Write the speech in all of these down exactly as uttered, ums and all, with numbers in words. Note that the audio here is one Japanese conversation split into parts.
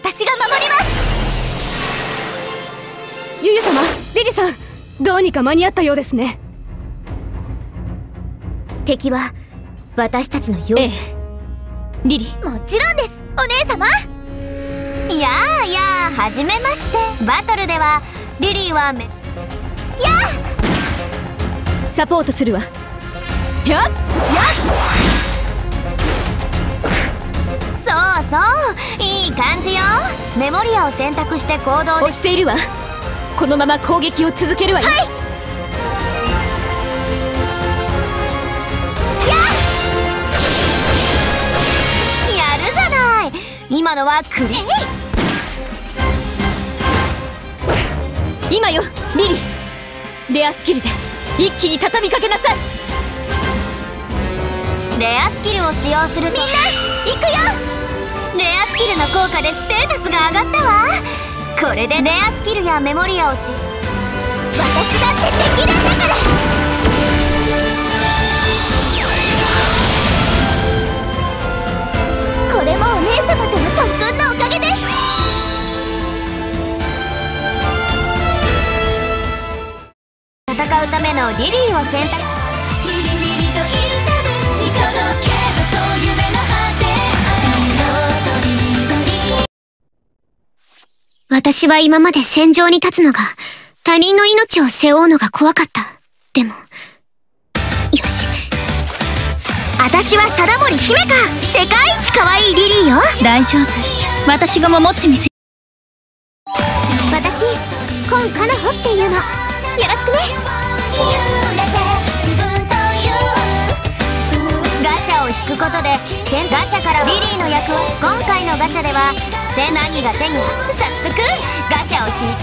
私が守ります。ユユ様、リリさん、どうにか間に合ったようですね。敵は私たちのよう。ええ、リリ。もちろんです、お姉様。いやあやあ、はじめまして。バトルではリリーはめやあサポートするわ。やっやっ、そうそう、いい感じよ。メモリアを選択して行動をしているわ。このまま攻撃を続けるわよ。はい、今のはクリ今よ、リリ。レアスキルで一気に畳みかけなさい。レアスキルを使用するとみんな、行くよ。レアスキルの効果でステータスが上がったわ。これでレアスキルやメモリアをし、私だって敵なんだから。これもお姉様との特訓のおかげです。戦うためのリリーを選択。リリリリといるため近づけばそう夢の果て。色とりどり。私は今まで戦場に立つのが、他人の命を背負うのが怖かった。でもよし、私は貞森姫か、世界一可愛いリリーよ。大丈夫、私が守ってみせ。私、コンカナホっていうの、よろしくね。ガチャを引くことで先ガチャからリリーの役を。今回のガチャでは千の兄が手に。早速ガチャを引く。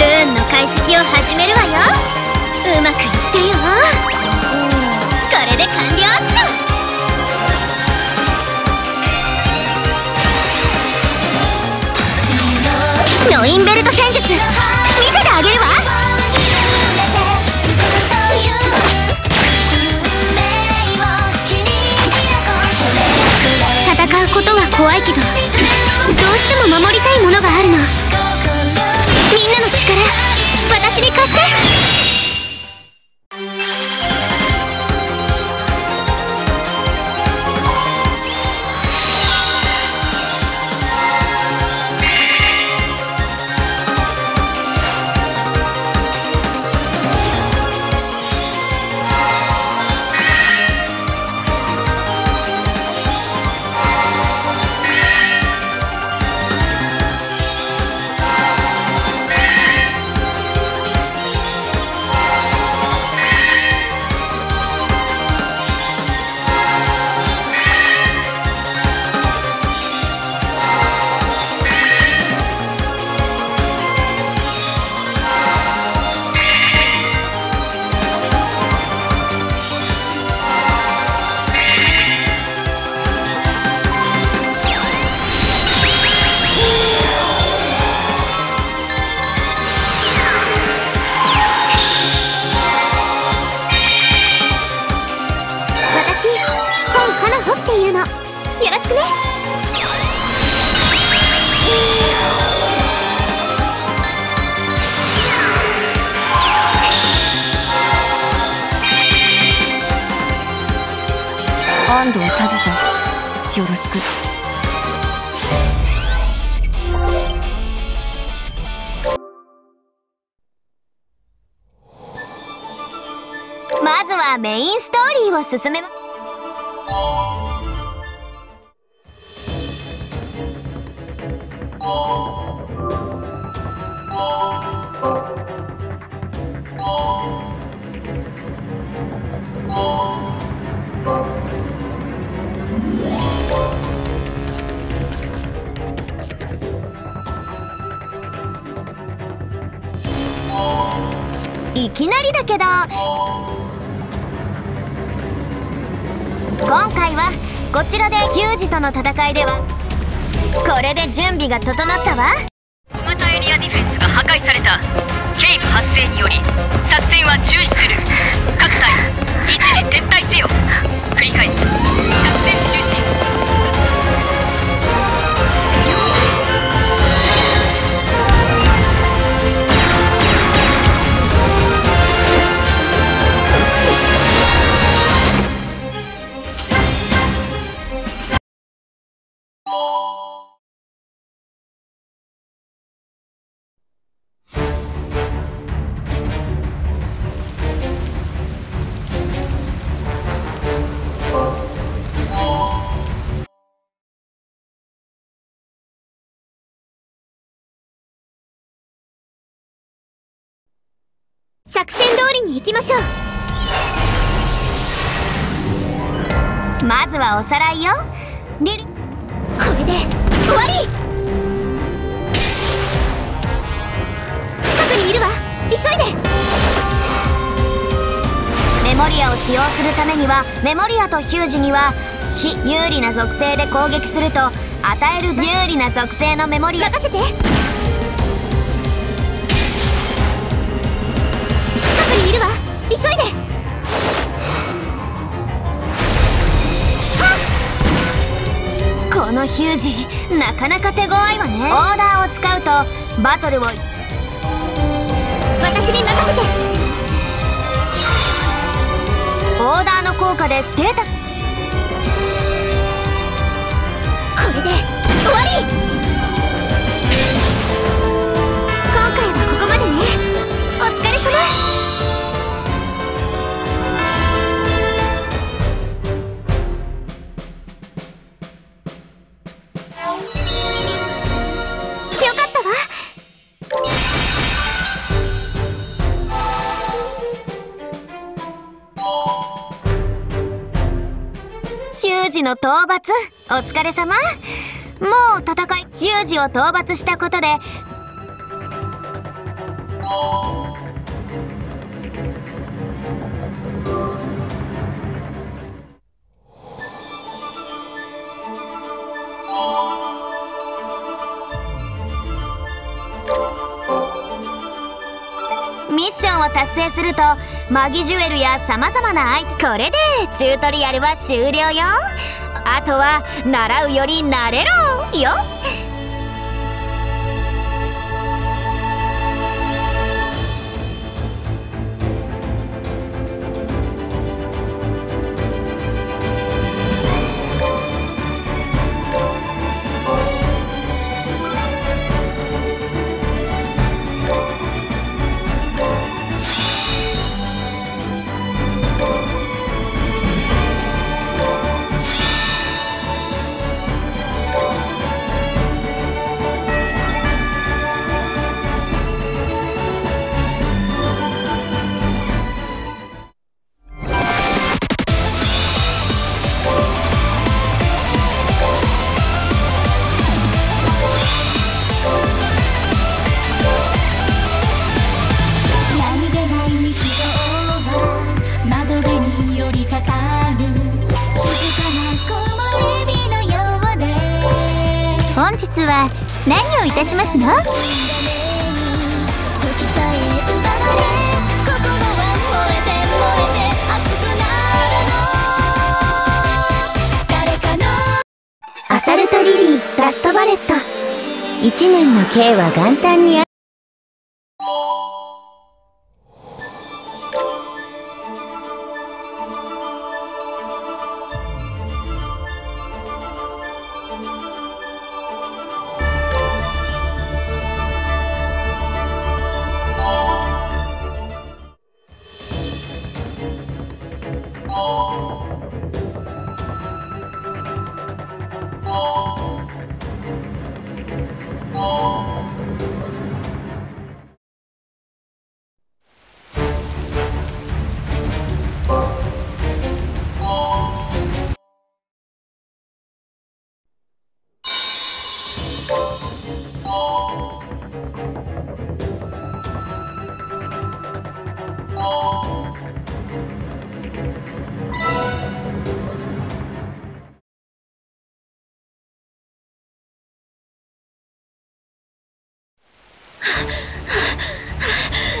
ルーンの解析を始めるわよ。うまくいってよ。これで完了っと。ノインベルト戦術見せてあげるわ。戦うことは怖いけど、どうしても守りたいものがあるの。みんなの力、私に貸して。安藤タズさん、よろしく。まずはメインストーリーを進めます。いきなりだけど、今回はこちらでヒュージとの戦いではこれで準備が整ったわ。小型エリアディフェンスが破壊された。ケイブ発生により作戦は中止する。各隊一時撤退せよ。繰り返す。作戦中止。作戦通りに行きましょう。まずはおさらいよ。リリ、これで終わり。近くにいるわ。急いで。メモリアを使用するためには、メモリアとヒュージには非有利な属性で攻撃すると与える有利な属性のメモリア。任せて。いるわ。急いで。このヒュージ、なかなか手強いわね。オーダーを使うとバトルを私に任せて。オーダーの効果でステータス。これで終わり。今回はここまでね。お疲れ様。ヒュージの討伐お疲れ様。もう戦い。ヒュージを討伐したことでミッションを達成するとマギジュエルやさまざまなアイテム。これでチュートリアルは終了よ。あとは習うより慣れろよ。何をいたしますの？アサルトリリーラストバレット。いちねんの刑は元旦にあ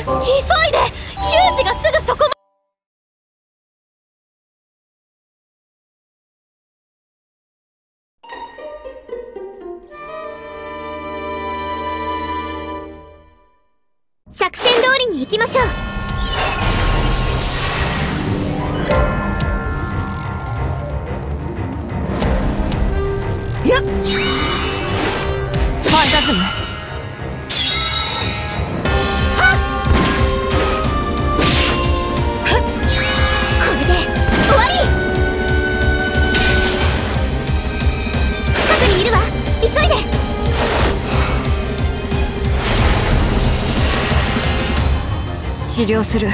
急いで、ユージがすぐそこまで。作戦通りに行きましょう。治療する。